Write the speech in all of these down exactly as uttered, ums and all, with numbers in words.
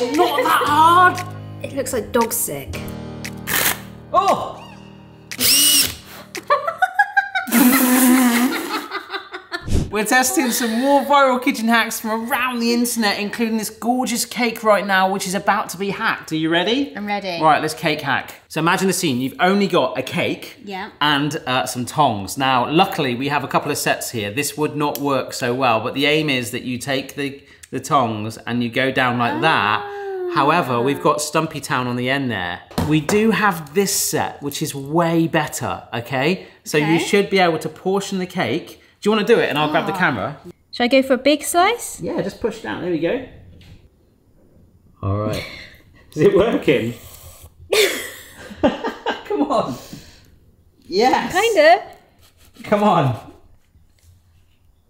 Not that hard. It looks like dog sick. Oh! We're testing some more viral kitchen hacks from around the internet, including this gorgeous cake right now, which is about to be hacked. Are you ready? I'm ready. Right, let's cake hack. So imagine the scene. You've only got a cake yeah. and uh, some tongs. Now, luckily, we have a couple of sets here. This would not work so well, but the aim is that you take the, the tongs and you go down like oh. that. However, we've got Stumpy Town on the end there. We do have this set, which is way better, okay? So okay. you should be able to portion the cake. Do you want to do it and I'll oh. grab the camera? Should I go for a big slice? Yeah, just push down. There we go. All right. Is it working? Come on. Yes. Kind of. Come on.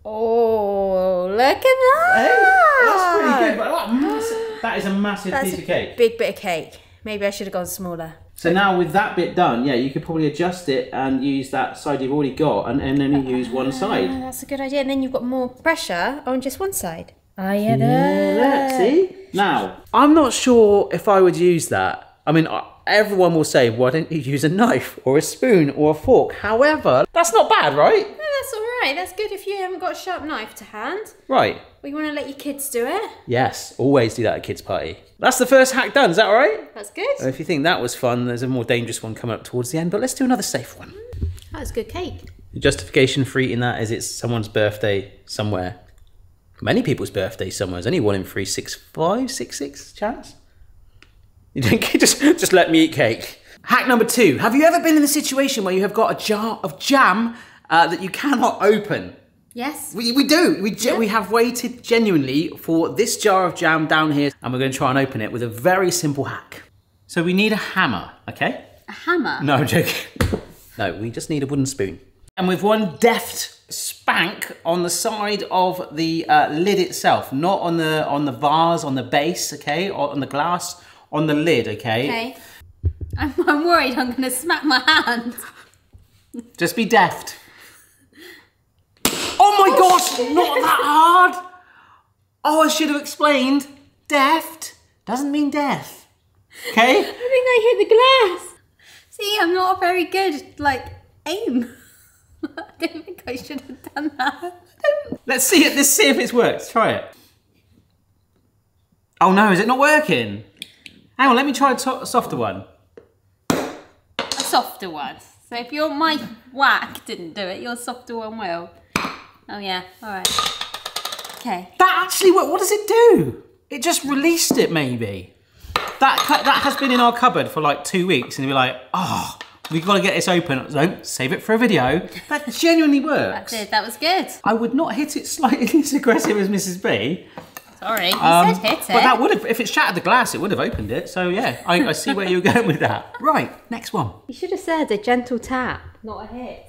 Oh, look at that. Hey, that's pretty good. But that, massive, that is a massive that's piece a of cake. Big bit of cake. Maybe I should have gone smaller. So now with that bit done, yeah, you could probably adjust it and use that side you've already got and, and then you use one side. Uh, that's a good idea. And then you've got more pressure on just one side. Oh, yeah, yeah. See? Now, I'm not sure if I would use that. I mean, everyone will say, why don't you use a knife or a spoon or a fork? However, that's not bad, right? No, that's all right. That's good if you haven't got a sharp knife to hand. Right. We want to let your kids do it. Yes, always do that at kids' party. That's the first hack done, is that all right? That's good. If you think that was fun, there's a more dangerous one coming up towards the end, but let's do another safe one. That was good cake. The justification for eating that is it's someone's birthday somewhere. Many people's birthday somewhere. There's only one in three, six, five, six, six chance. You don't just, just let me eat cake. Hack number two. Have you ever been in a situation where you have got a jar of jam uh, that you cannot open? Yes. We, we do. We, yeah. we have waited genuinely for this jar of jam down here and we're going to try and open it with a very simple hack. So we need a hammer, okay? A hammer? No, I'm joking. No, we just need a wooden spoon. And with one deft spank on the side of the uh, lid itself, not on the, on the vase, on the base, okay? Or on the glass, on the lid, okay? Okay. I'm, I'm worried I'm going to smack my hand. Just be deft. Oh my oh, gosh, shit. Not that hard. Oh, I should have explained. Deft doesn't mean death. Okay? I think I hit the glass. See, I'm not a very good, like, aim. I don't think I should have done that. Let's see it, let's see if it's worked. Try it. Oh no, is it not working? Hang on, let me try a, to a softer one. A softer one. So if your my whack didn't do it, your softer one will. Oh yeah, all right. Okay. That actually worked. What does it do? It just released it, maybe. That that has been in our cupboard for like two weeks, and we're like, oh, we've got to get this open. So save it for a video. That genuinely works. That did. That was good. I would not hit it slightly as aggressive as Missus B. Sorry, you um, said hit it. But that would have, if it shattered the glass, it would have opened it. So yeah, I, I see where you're going with that. Right, next one. You should have said a gentle tap, not a hit.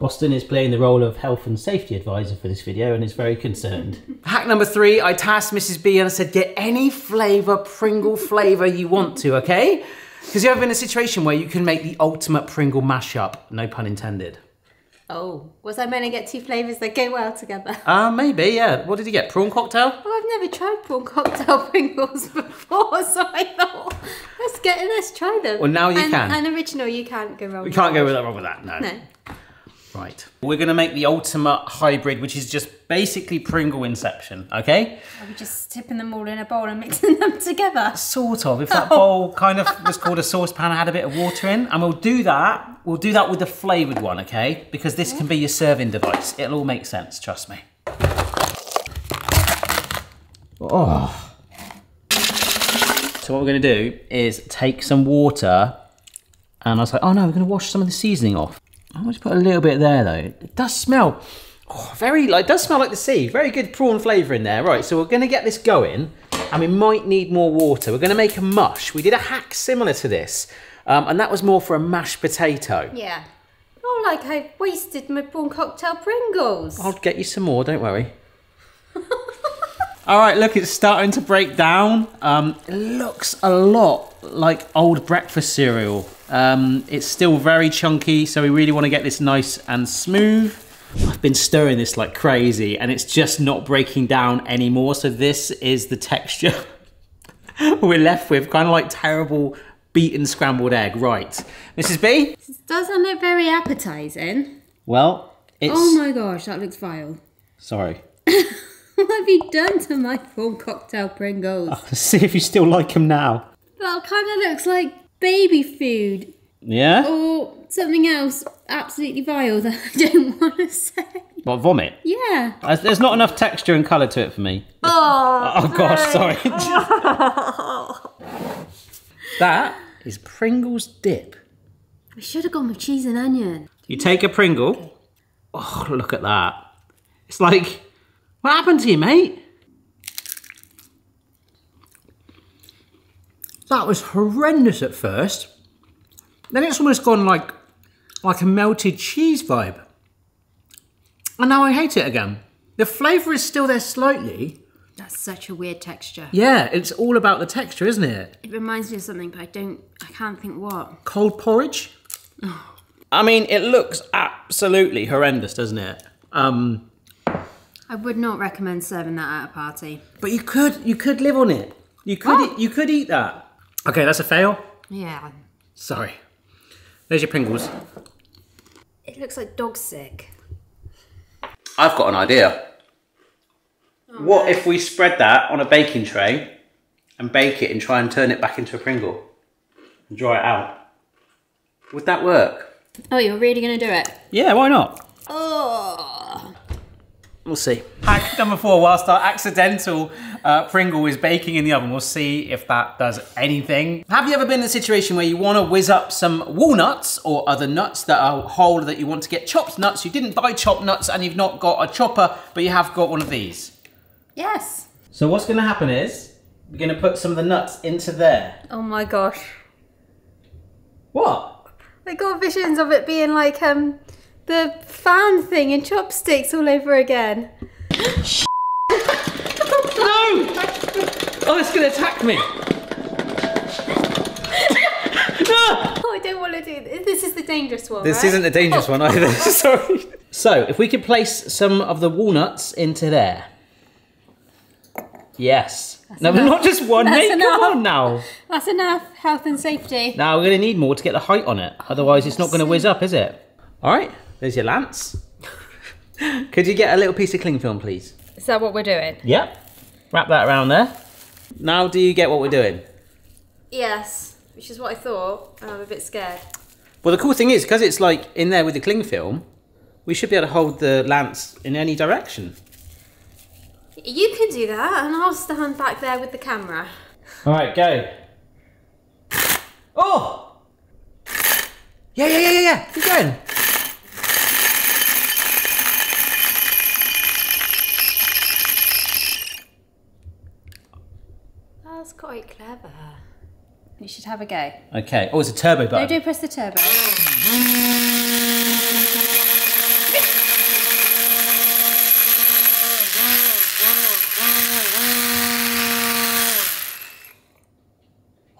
Boston is playing the role of health and safety advisor for this video and is very concerned. Hack number three, I tasked Missus B and I said, get any flavour, Pringle flavour you want to, okay? Because you ever been in a situation where you can make the ultimate Pringle mashup, no pun intended. Oh, was I meant to get two flavours that go well together? Uh, maybe, yeah. What did you get? Prawn cocktail? Oh, I've never tried prawn cocktail Pringles before, so I thought, let's get it, let's try them. Well, now you and, can. And original, you can't go wrong with that. You can't go wrong with that, no. No. Right. We're going to make the ultimate hybrid, which is just basically Pringle Inception, okay? Are we just tipping them all in a bowl and mixing them together? Sort of. If that oh. bowl kind of was called a saucepan, I had a bit of water in. And we'll do that. We'll do that with the flavoured one, okay? Because this can be your serving device. It'll all make sense, trust me. Oh. So what we're going to do is take some water. And I was like, oh no, we're going to wash some of the seasoning off. I'm just put a little bit there though. It does smell oh, very like it does smell like the sea. Very good prawn flavour in there. Right, so we're gonna get this going and we might need more water. We're gonna make a mush. We did a hack similar to this. Um, and that was more for a mashed potato. Yeah. Oh, like I wasted my prawn cocktail Pringles. I'll get you some more, don't worry. All right, look, it's starting to break down. Um, it looks a lot like old breakfast cereal. Um, it's still very chunky, so we really want to get this nice and smooth. I've been stirring this like crazy, and it's just not breaking down anymore, so this is the texture. we're left with kind of like terrible beaten scrambled egg. Right, Missus B? This doesn't look very appetising. Well, it's... Oh my gosh, that looks vile. Sorry. What have you done to my full cocktail Pringles? Oh, see if you still like them now. That kind of looks like baby food. Yeah? Or something else absolutely vile that I don't want to say. What, vomit? Yeah. There's not enough texture and colour to it for me. Oh, oh gosh, hey. Sorry. Oh. That is Pringles dip. We should have gone with cheese and onion. You take a Pringle. Oh, look at that. It's like, what happened to you, mate? That was horrendous at first. Then it's almost gone like, like a melted cheese vibe. And now I hate it again. The flavour is still there slightly. That's such a weird texture. Yeah, it's all about the texture, isn't it? It reminds me of something, but I don't, I can't think what. Cold porridge? Oh. I mean, it looks absolutely horrendous, doesn't it? Um, I would not recommend serving that at a party. But you could, you could live on it. You could, oh. eat, you could eat that. Okay, that's a fail. Yeah. Sorry. There's your Pringles. It looks like dog sick. I've got an idea. Oh, what no. if we spread that on a baking tray and bake it and try and turn it back into a Pringle and dry it out? Would that work? Oh, you're really going to do it? Yeah, why not? Oh. We'll see. Hack number four, whilst our accidental uh, Pringle is baking in the oven, we'll see if that does anything. Have you ever been in a situation where you want to whiz up some walnuts or other nuts that are whole that you want to get chopped nuts? You didn't buy chopped nuts and you've not got a chopper, but you have got one of these. Yes. So what's going to happen is we're going to put some of the nuts into there. Oh my gosh. What? I got visions of it being like, um... the fan thing and chopsticks all over again. Sh No! Oh, it's gonna attack me. No! Oh, I don't want to do this. This is the dangerous one. This right? isn't the dangerous oh. one either. Sorry. So, if we could place some of the walnuts into there. Yes. That's no, enough. Not just one. That's mate. Enough. Come on now. That's enough. Health and safety. Now we're gonna need more to get the height on it. Otherwise, oh, it's not gonna whiz up, is it? All right. There's your lance. Could you get a little piece of cling film, please? Is that what we're doing? Yep. Wrap that around there. Now do you get what we're doing? Yes, which is what I thought, and I'm a bit scared. Well, the cool thing is, because it's like in there with the cling film, we should be able to hold the lance in any direction. You can do that, and I'll stand back there with the camera. All right, go. Oh! Yeah, yeah, yeah, yeah, yeah. Keep going. That's quite clever. You should have a go. Okay. Oh, it's a turbo button. No, do press the turbo.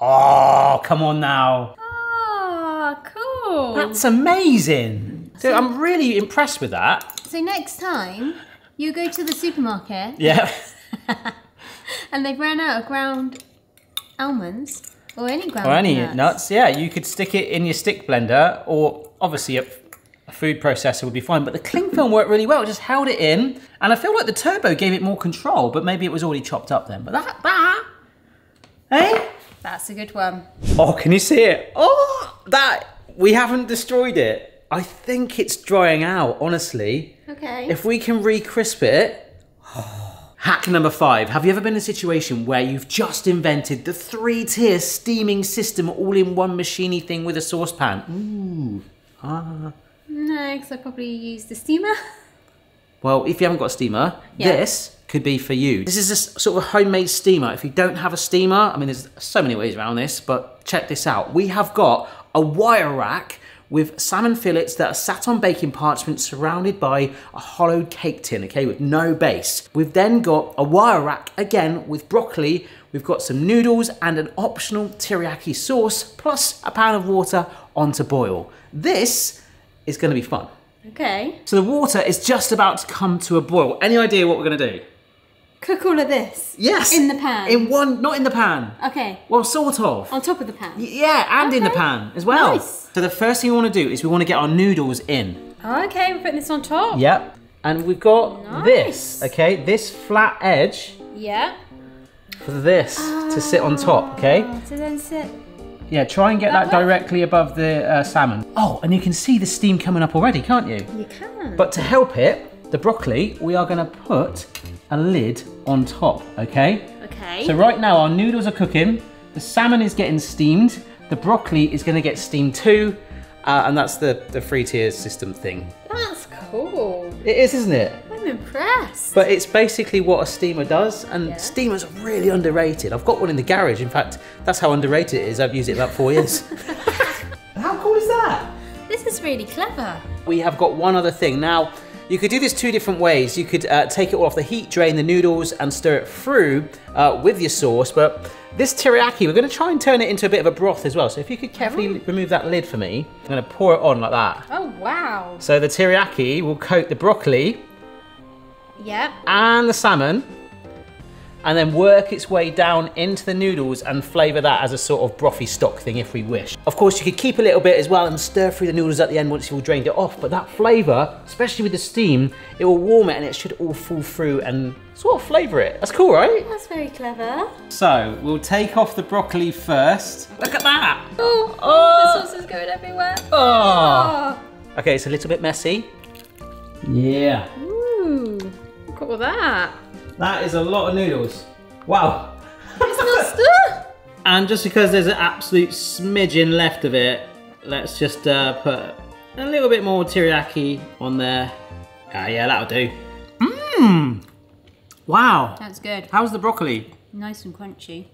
Oh, come on now. Oh, cool. That's amazing. Dude, so, I'm really impressed with that. So next time you go to the supermarket. Yeah. And they've ran out of ground almonds, or any ground Or any nuts. nuts, yeah. You could stick it in your stick blender, or obviously a, a food processor would be fine, but the cling film worked really well. It just held it in, and I feel like the turbo gave it more control, but maybe it was already chopped up then. But that, that, eh? That's a good one. Oh, can you see it? Oh, that, we haven't destroyed it. I think it's drying out, honestly. Okay. If we can re-crisp it, oh. Hack number five, have you ever been in a situation where you've just invented the three-tier steaming system all in one machiney thing with a saucepan? Ooh, ah. No, because I probably use the steamer. Well, if you haven't got a steamer, yeah. This could be for you. This is a sort of homemade steamer. If you don't have a steamer, I mean, there's so many ways around this, but check this out. We have got a wire rack with salmon fillets that are sat on baking parchment surrounded by a hollowed cake tin, okay, with no base. We've then got a wire rack, again, with broccoli. We've got some noodles and an optional teriyaki sauce, plus a pan of water on to boil. This is gonna be fun. Okay. So the water is just about to come to a boil. Any idea what we're gonna do? cook all of this? Yes. In the pan? In one, not in the pan. Okay. Well, sort of. On top of the pan? Y yeah, and okay. in the pan as well. Nice. So the first thing we want to do is we want to get our noodles in. Okay, we're putting this on top. Yep. And we've got nice. this, okay? This flat edge. Yeah. For this oh. to sit on top, okay? So then sit. Yeah, try and get that, that directly above the uh, salmon. Oh, and you can see the steam coming up already, can't you? You can. But to help it, the broccoli, we are gonna put a lid on top, okay? Okay. So right now our noodles are cooking, the salmon is getting steamed, the broccoli is gonna get steamed too, uh, and that's the, the three tier system thing. That's cool. It is, isn't it? I'm impressed. But it's basically what a steamer does, and yeah. steamers are really underrated. I've got one in the garage, in fact, that's how underrated it is. I've used it about four years. How cool is that? This is really clever. We have got one other thing. Now, you could do this two different ways. You could uh, take it all off the heat, drain the noodles, and stir it through uh, with your sauce, but this teriyaki, we're gonna try and turn it into a bit of a broth as well. So if you could carefully oh. remove that lid for me, I'm gonna pour it on like that. Oh, wow. So the teriyaki will coat the broccoli, yep. and the salmon, and then work its way down into the noodles and flavour that as a sort of brothy stock thing if we wish. Of course, you could keep a little bit as well and stir through the noodles at the end once you've all drained it off, but that flavour, especially with the steam, it will warm it and it should all fall through and sort of flavour it. That's cool, right? That's very clever. So, we'll take off the broccoli first. Look at that! Oh, oh. The sauce is going everywhere. Oh. oh. Okay, it's a little bit messy. Yeah. Ooh, look at all that. That is a lot of noodles. Wow. It's not stir. And just because there's an absolute smidgen left of it, let's just uh, put a little bit more teriyaki on there. Ah, uh, yeah, that'll do. Mmm. Wow. That's good. How's the broccoli? Nice and crunchy.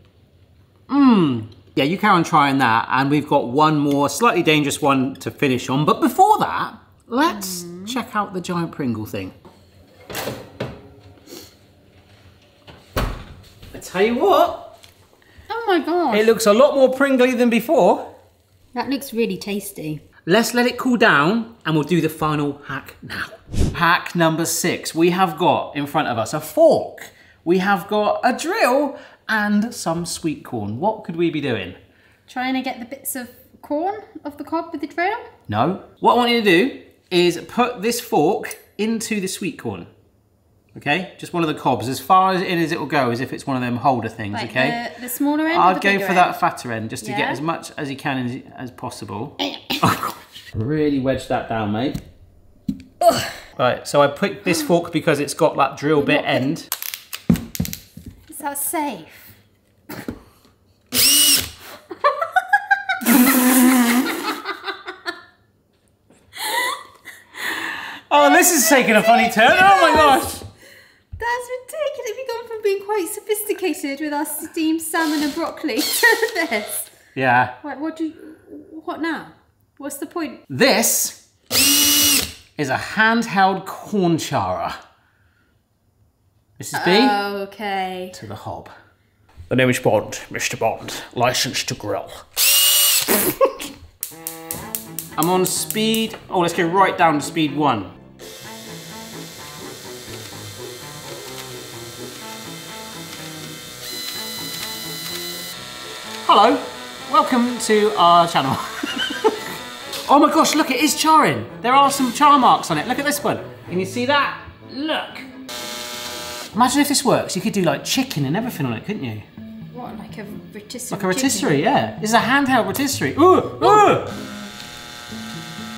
Mmm. Yeah, you carry on trying that, and we've got one more slightly dangerous one to finish on. But before that, let's mm. check out the giant Pringle thing. Tell you what. Oh my gosh. It looks a lot more Pringly than before. That looks really tasty. Let's let it cool down and we'll do the final hack now. Hack number six. We have got in front of us a fork. We have got a drill and some sweet corn. What could we be doing? Trying to get the bits of corn off the cob with the drill? No. What I want you to do is put this fork into the sweet corn. Okay, just one of the cobs, as far as in as it will go, as if it's one of them holder things, like okay? The, the smaller end. I'd go for end? that fatter end, just to yeah. get as much as you can as, as possible. Oh, gosh. Really wedge that down, mate. Ugh. Right, so I picked this fork because it's got that drill bit end. Is that safe? Oh, this is taking a funny turn. Oh my gosh. That's ridiculous. We've gone from being quite sophisticated with our steamed salmon and broccoli to this. Yeah. What, what do you, what now? What's the point? This is a handheld corn chara. Missus B. Oh, okay. To the hob. The name is Bond, Mister Bond, licensed to grill. I'm on speed, oh, let's go right down to speed one. Hello, welcome to our channel. Oh my gosh, look, it is charring. There are some char marks on it. Look at this one. Can you see that? Look. Imagine if this works. You could do like chicken and everything on it, couldn't you? What, like a rotisserie? Like a rotisserie, chicken? Yeah. This is a handheld rotisserie. Ooh, ooh.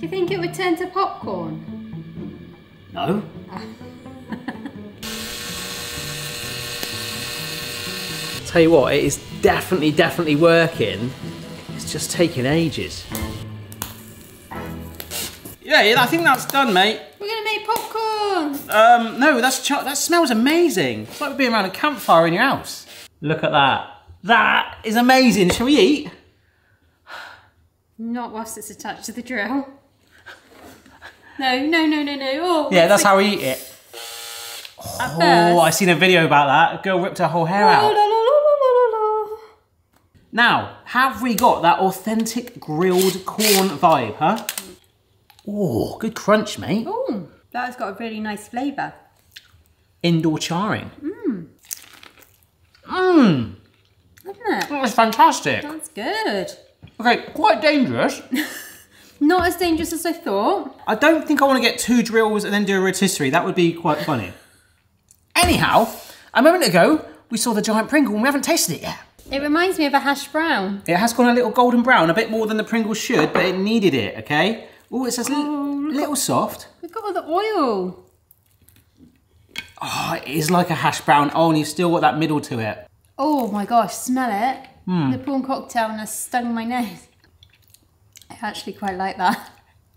Do you think it would turn to popcorn? No. Tell you what, it is definitely, definitely working. It's just taking ages. Yeah, I think that's done, mate. We're gonna make popcorn. Um, no, that's char that smells amazing. It's like being around a campfire in your house. Look at that. That is amazing. Shall we eat? Not whilst it's attached to the drill. No, no, no, no, no. Oh, yeah, that's how we eat it. Oh, I seen a video about that. A girl ripped her whole hair out. Now, have we got that authentic grilled corn vibe, huh? Oh, good crunch, mate. Oh, that has got a really nice flavour. Indoor charring. Mm. Mmm. Isn't it? That was fantastic. That's good. Okay, quite dangerous. Not as dangerous as I thought. I don't think I want to get two drills and then do a rotisserie. That would be quite funny. Anyhow, a moment ago, we saw the giant Pringle and we haven't tasted it yet. It reminds me of a hash brown. It has gone a little golden brown, a bit more than the Pringle should, but it needed it, okay? Ooh, it says oh, it's a little soft. Look at all the oil. Oh, it is like a hash brown. Oh, and you've still got that middle to it. Oh my gosh, smell it. Mm. The prawn cocktail has stung my nose. I actually quite like that.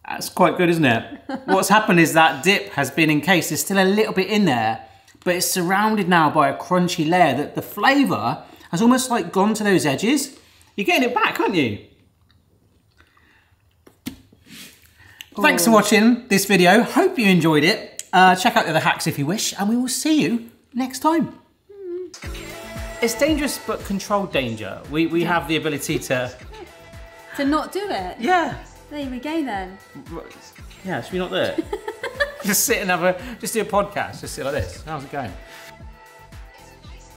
That's quite good, isn't it? What's happened is that dip has been encased. There's still a little bit in there, but it's surrounded now by a crunchy layer that the flavour has almost like gone to those edges. You're getting it back, aren't you? Ooh. Thanks for watching this video. Hope you enjoyed it. Uh, check out the other hacks if you wish, and we will see you next time. It's dangerous, but controlled danger. We, we have the ability to... to not do it? Yeah. There we go then. Yeah, should we not do it? Just sit and have a, just do a podcast. Just sit like this. How's it going?